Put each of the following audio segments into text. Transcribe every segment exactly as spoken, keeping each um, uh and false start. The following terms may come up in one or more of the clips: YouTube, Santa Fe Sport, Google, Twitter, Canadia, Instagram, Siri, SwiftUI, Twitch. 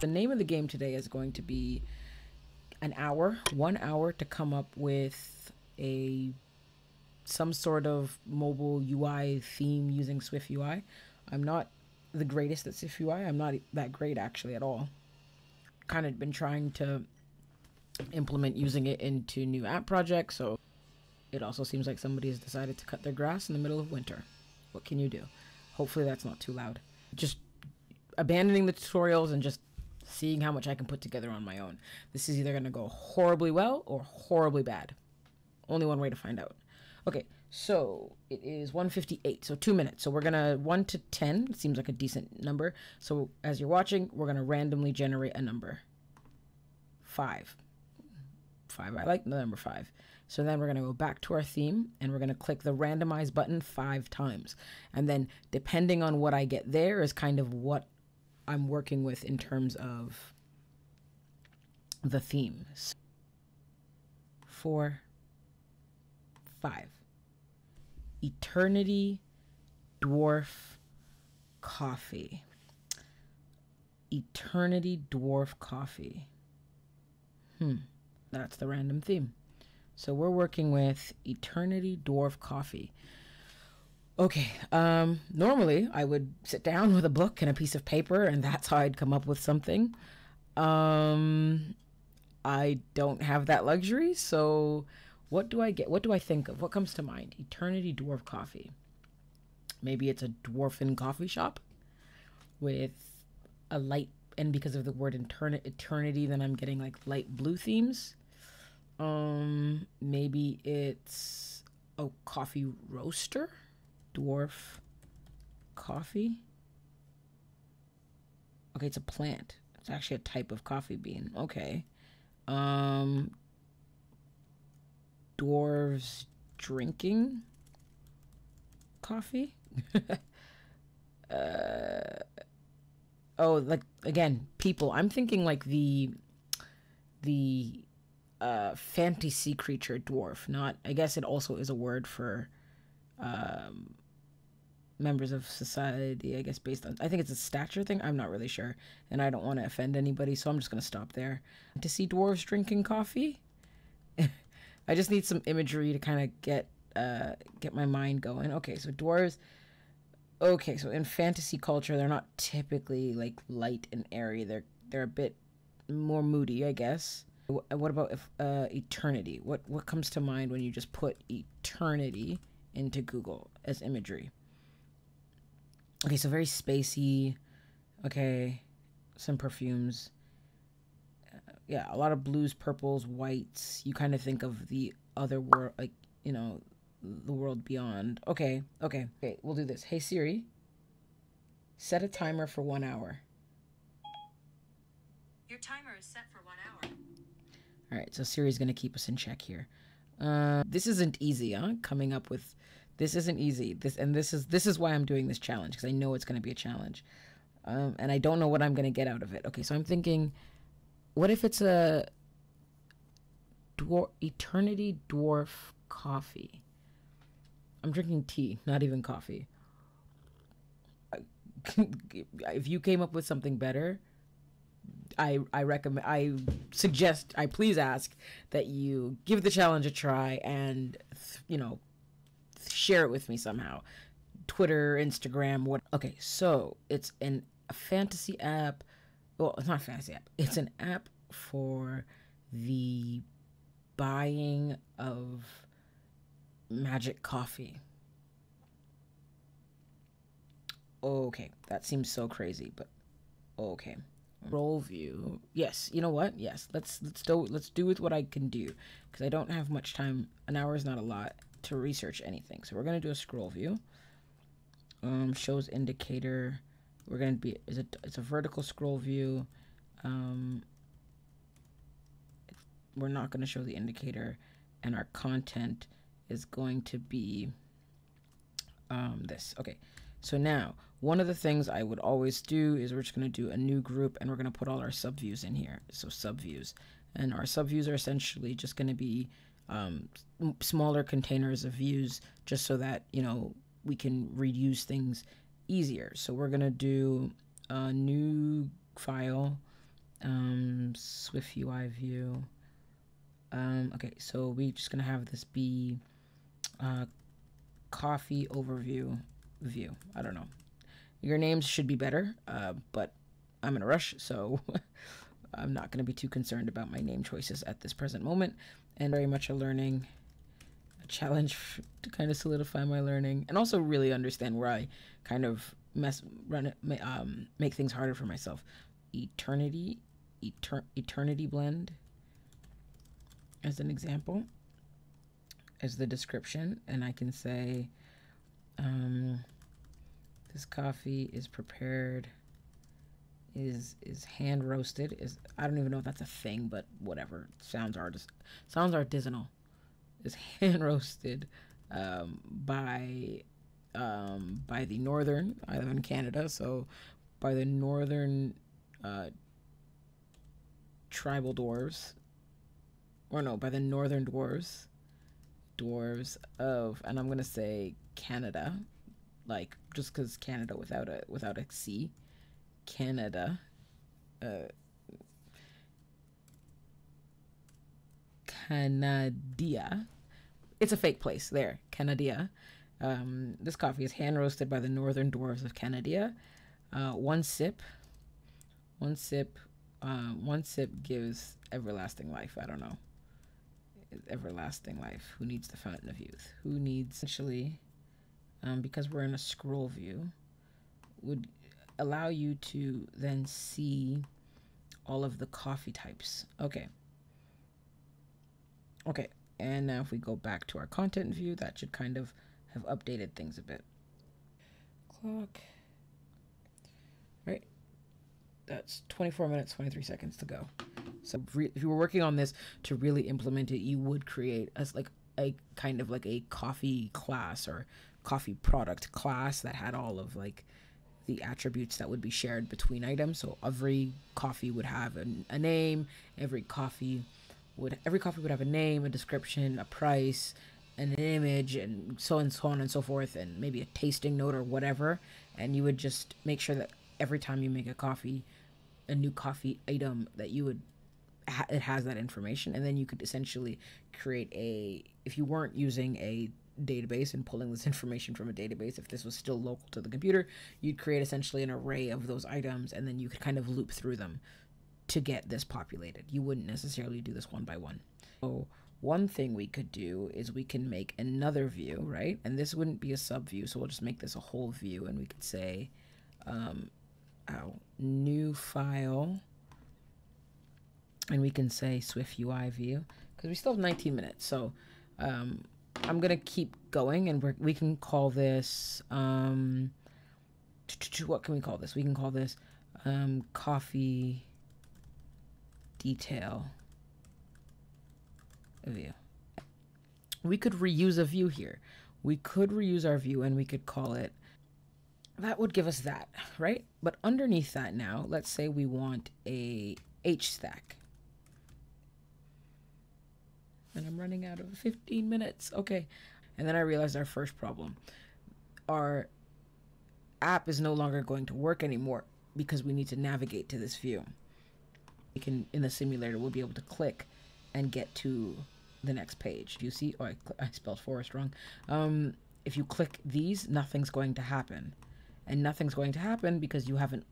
The name of the game today is going to be an hour, one hour to come up with a some sort of mobile U I theme using SwiftUI. I'm not the greatest at SwiftUI. I'm not that great actually at all. Kind of been trying to implement using it into new app projects. So it also seems like somebody has decided to cut their grass in the middle of winter. What can you do? Hopefully that's not too loud. Just abandoning the tutorials and just seeing how much I can put together on my own. This is either going to go horribly well or horribly bad. Only one way to find out. Okay, so it is one fifty-eight, so two minutes. So we're going to one to ten. Seems like a decent number. So as you're watching, we're going to randomly generate a number. Five. Five. I like the number five. So then we're going to go back to our theme and we're going to click the randomize button five times. And then depending on what I get there is kind of what I'm working with in terms of the theme. So four, five. Eternity Dwarf Coffee. Eternity Dwarf Coffee. Hmm. That's the random theme. So we're working with Eternity Dwarf Coffee. Okay, um, normally I would sit down with a book and a piece of paper and that's how I'd come up with something. Um, I don't have that luxury, so what do I get? What do I think of? What comes to mind? Eternity Dwarf Coffee. Maybe it's a dwarven coffee shop with a light, and because of the word eternity, then I'm getting like light blue themes. Um, maybe it's a coffee roaster, dwarf coffee. Okay, it's a plant. It's actually a type of coffee bean. Okay. Um, dwarves drinking coffee. uh, oh, like again, people. I'm thinking like the the uh, fantasy creature dwarf. Not, I guess it also is a word for um, members of society. I guess based on, I think it's a stature thing. I'm not really sure, and I don't want to offend anybody, so I'm just gonna stop there. To see dwarves drinking coffee. I just need some imagery to kind of get uh, get my mind going. Okay, so dwarves. Okay, so in fantasy culture, they're not typically like light and airy. They're they're a bit more moody, I guess. What about if uh, eternity? What what comes to mind when you just put eternity into Google as imagery? Okay, so very spacey. Okay, some perfumes. Yeah, a lot of blues, purples, whites. You kind of think of the other world, like, you know, the world beyond. Okay, okay, okay, we'll do this. Hey, Siri, set a timer for one hour. Your timer is set for one hour. All right, so Siri's going to keep us in check here. Uh, this isn't easy, huh? Coming up with, this isn't easy. This And this is this is why I'm doing this challenge, because I know it's going to be a challenge. Um, and I don't know what I'm going to get out of it. Okay, so I'm thinking... What if it's a dwar- eternity dwarf coffee? I'm drinking tea, not even coffee. If you came up with something better, I I recommend, I suggest, I please ask that you give the challenge a try and, you know, share it with me somehow. Twitter, Instagram, what? Okay, so it's an, a fantasy app. Well, it's not a fantasy app. It's an app for the buying of magic coffee. Okay, that seems so crazy, but okay. Roll view. Yes, you know what? Yes, let's let's do let's do with what I can do, because I don't have much time. An hour is not a lot to research anything. So we're gonna do a scroll view. Um, shows indicator. We're going to be, it's a, it's a vertical scroll view. Um, we're not going to show the indicator, and our content is going to be um, this. Okay, so now one of the things I would always do is we're just going to do a new group, and we're going to put all our subviews in here. So subviews, and our subviews are essentially just going to be um, smaller containers of views, just so that, you know, we can reuse things easier. So we're gonna do a new file, um, SwiftUI view. Um, okay, so we're just gonna have this be uh, coffee overview view. I don't know. Your names should be better, uh, but I'm in a rush, so I'm not gonna be too concerned about my name choices at this present moment. And very much a learning a challenge to kind of solidify my learning and also really understand where I kind of mess run it, um, make things harder for myself. Eternity, etern eternity blend. As an example, as the description, and I can say, um, this coffee is prepared, is is hand roasted. Is I don't even know if that's a thing, but whatever. Sounds artis sounds artisanal. Is hand roasted um, by um, by the northern. I live in Canada, so by the northern uh, tribal dwarves. Or no, by the northern dwarves, dwarves of, and I'm gonna say Canada, like just because Canada without a without a C, Canada, uh, Canadia, it's a fake place there, Canadia. Um, this coffee is hand roasted by the northern dwarves of Canadia. Uh, one sip, one sip, uh, one sip gives everlasting life. I don't know. Everlasting life. Who needs the fountain of youth? Who needs essentially, um, because we're in a scroll view, would allow you to then see all of the coffee types. Okay. Okay. And now if we go back to our content view, that should kind of have updated things a bit. Clock. All right. That's twenty-four minutes, twenty-three seconds to go. So if you were working on this to really implement it, you would create as like a kind of like a coffee class or coffee product class that had all of like the attributes that would be shared between items. So every coffee would have an, a name, every coffee would, every coffee would have a name, a description, a price, an image, and so and so on and so forth, and maybe a tasting note or whatever. And you would just make sure that every time you make a coffee, a new coffee item, that you would, it has that information. And then you could essentially create a, if you weren't using a database and pulling this information from a database, if this was still local to the computer, you'd create essentially an array of those items, and then you could kind of loop through them to get this populated. You wouldn't necessarily do this one by one. So one thing we could do is we can make another view, right? And this wouldn't be a sub view, so we'll just make this a whole view, and we could say, um, ow, new file. And we can say SwiftUI view, because we still have nineteen minutes. So um, I'm going to keep going, and we're, we can call this, um, what can we call this? We can call this um, coffee detail view. We could reuse a view here. We could reuse our view, and we could call it, that would give us that, right? But underneath that now, let's say we want a H stack. And I'm running out of fifteen minutes. Okay. And then I realized our first problem. Our app is no longer going to work anymore because we need to navigate to this view. We can, in the simulator, we'll be able to click and get to the next page. You see, oh, I, I spelled forest wrong. Um, if you click these, nothing's going to happen. And nothing's going to happen because you haven't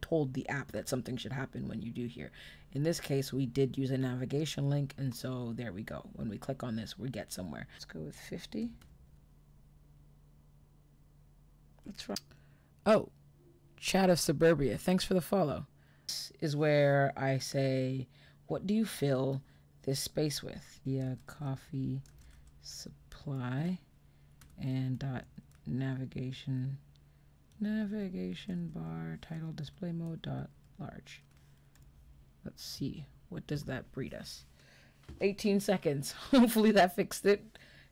told the app that something should happen when you do here. In this case, we did use a navigation link, and so there we go. When we click on this, we get somewhere. Let's go with fifty. What's wrong? Oh, Chat of Suburbia. Thanks for the follow. This is where I say, what do you fill this space with? Yeah, coffee supply and dot navigation. Navigation bar title display mode dot large. Let's see, what does that breed us? Eighteen seconds. Hopefully that fixed it.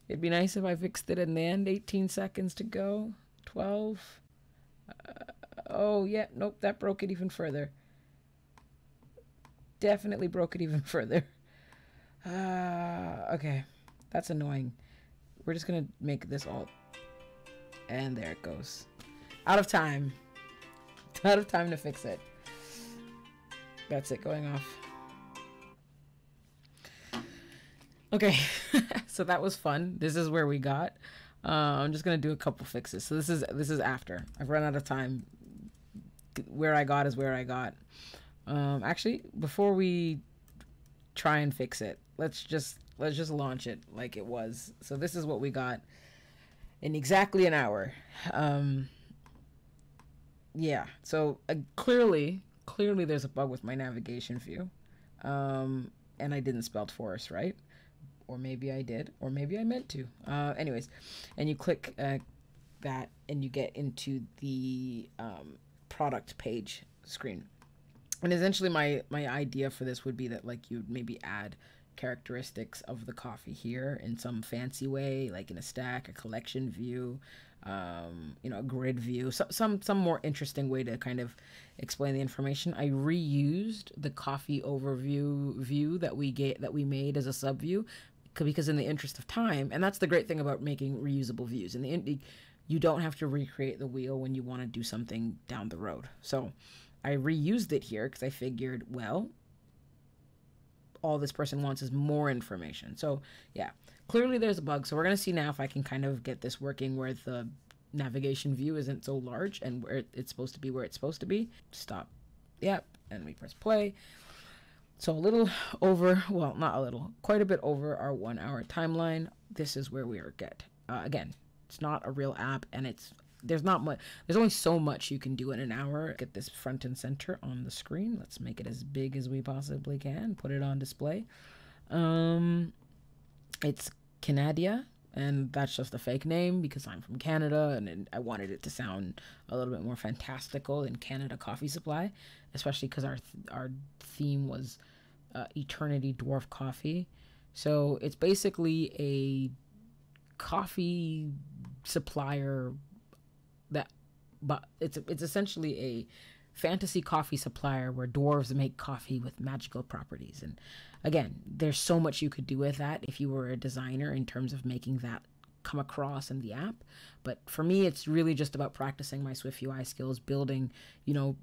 It'd be nice if I fixed it in the end. Eighteen seconds to go. Twelve. Uh, oh yeah, nope, that broke it even further. Definitely broke it even further. Uh, okay, that's annoying. We're just gonna make this all, and there it goes. Out of time. Out of time to fix it. That's it going off. Okay, so that was fun. This is where we got. Uh, I'm just gonna do a couple fixes. So this is this is after I've run out of time. Where I got is where I got. Um, actually, before we try and fix it, let's just let's just launch it like it was. So this is what we got in exactly an hour. Um, yeah. So uh, clearly, clearly, there's a bug with my navigation view, um, and I didn't spell Taurus right. Or maybe I did, or maybe I meant to. Uh, anyways, and you click uh, that and you get into the um, product page screen. And essentially my, my idea for this would be that like you'd maybe add characteristics of the coffee here in some fancy way, like in a stack, a collection view, um, you know, a grid view, so, some, some more interesting way to kind of explain the information. I reused the coffee overview view that we get, that we made as a sub view, because in the interest of time, and that's the great thing about making reusable views, and in the, you don't have to recreate the wheel when you want to do something down the road. So I reused it here because I figured, well, all this person wants is more information. So yeah, clearly there's a bug. So we're going to see now if I can kind of get this working where the navigation view isn't so large and where it's supposed to be, where it's supposed to be. Stop. Yep. And we press play. So a little over, well, not a little, quite a bit over our one hour timeline. This is where we are good. Uh, again, it's not a real app and it's, there's not much, there's only so much you can do in an hour. Get this front and center on the screen. Let's make it as big as we possibly can. Put it on display. Um, it's Canadia, and that's just a fake name because I'm from Canada and, and I wanted it to sound a little bit more fantastical than Canada Coffee Supply, especially because our, th our theme was uh, Eternity Dwarf Coffee. So it's basically a coffee supplier that, but it's it's essentially a fantasy coffee supplier where dwarves make coffee with magical properties. And again, there's so much you could do with that if you were a designer in terms of making that come across in the app. But for me, it's really just about practicing my SwiftUI skills, building, you know,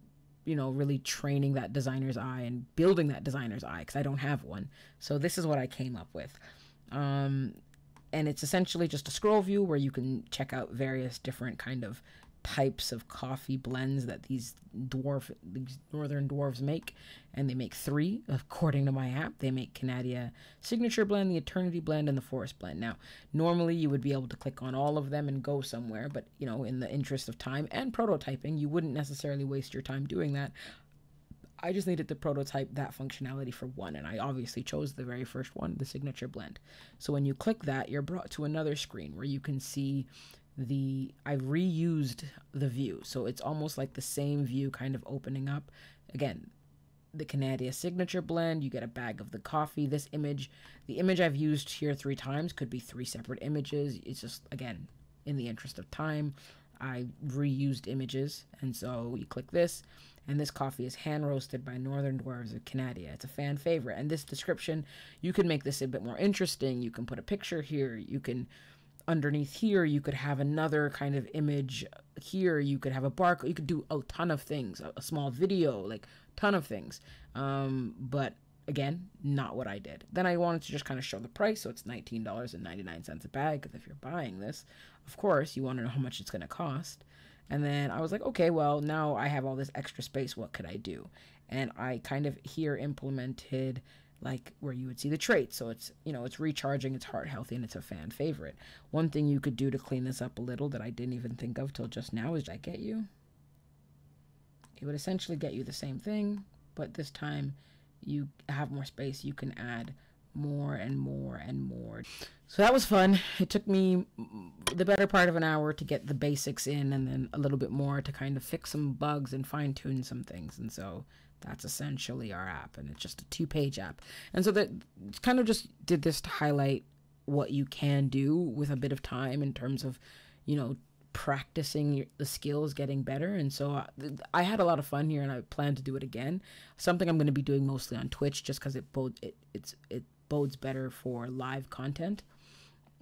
you know, really training that designer's eye and building that designer's eye because I don't have one. So this is what I came up with. Um, And it's essentially just a scroll view where you can check out various different kind of types of coffee blends that these dwarf, these northern dwarves make. And they make three, according to my app. They make Canadia Signature Blend, the Eternity Blend, and the Forest Blend. Now, normally you would be able to click on all of them and go somewhere, but you know, in the interest of time and prototyping, you wouldn't necessarily waste your time doing that. I just needed to prototype that functionality for one, and I obviously chose the very first one, the Signature Blend. So when you click that, you're brought to another screen where you can see the, I've reused the view. So it's almost like the same view kind of opening up. Again, the Canadia Signature Blend, you get a bag of the coffee. This image, the image I've used here three times could be three separate images. It's just, again, in the interest of time, I reused images. And so you click this. And this coffee is hand roasted by Northern Dwarves of Canadia. It's a fan favorite. And this description, you can make this a bit more interesting. You can put a picture here. You can, underneath here, you could have another kind of image here. You could have a barcode. You could do a ton of things. A, a small video, like ton of things. Um, but again, not what I did. Then I wanted to just kind of show the price. So it's nineteen ninety-nine dollars a bag. Because if you're buying this, of course, you want to know how much it's going to cost. And then I was like, okay, well, now I have all this extra space. What could I do? And I kind of here implemented like where you would see the traits. So it's, you know, it's recharging, it's heart healthy, and it's a fan favorite. One thing you could do to clean this up a little that I didn't even think of till just now is, did I get you? It would essentially get you the same thing, but this time you have more space. You can add more and more and more. So that was fun. It took me the better part of an hour to get the basics in, and then a little bit more to kind of fix some bugs and fine tune some things. And so that's essentially our app, and it's just a two page app. And so that kind of just did this to highlight what you can do with a bit of time in terms of, you know, practicing your, the skills, getting better. And so I, I had a lot of fun here, and I plan to do it again. Something I'm going to be doing mostly on Twitch, just because it both it, it's it bodes better for live content.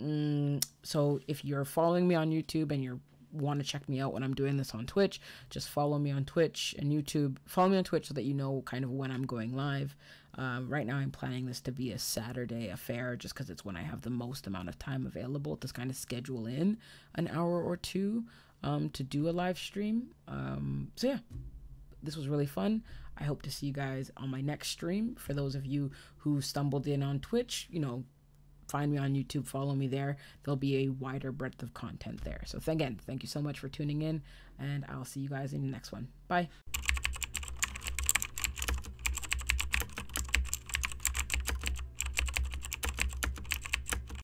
Mm, so if you're following me on YouTube and you're want to check me out when I'm doing this on Twitch, just follow me on Twitch and YouTube. Follow me on Twitch so that you know kind of when I'm going live. Um, right now I'm planning this to be a Saturday affair just because it's when I have the most amount of time available to kind of schedule in an hour or two um, to do a live stream. Um, so yeah, this was really fun. I hope to see you guys on my next stream. For those of you who stumbled in on Twitch, you know, find me on YouTube, follow me there. There'll be a wider breadth of content there. So again, thank you so much for tuning in, and I'll see you guys in the next one. Bye.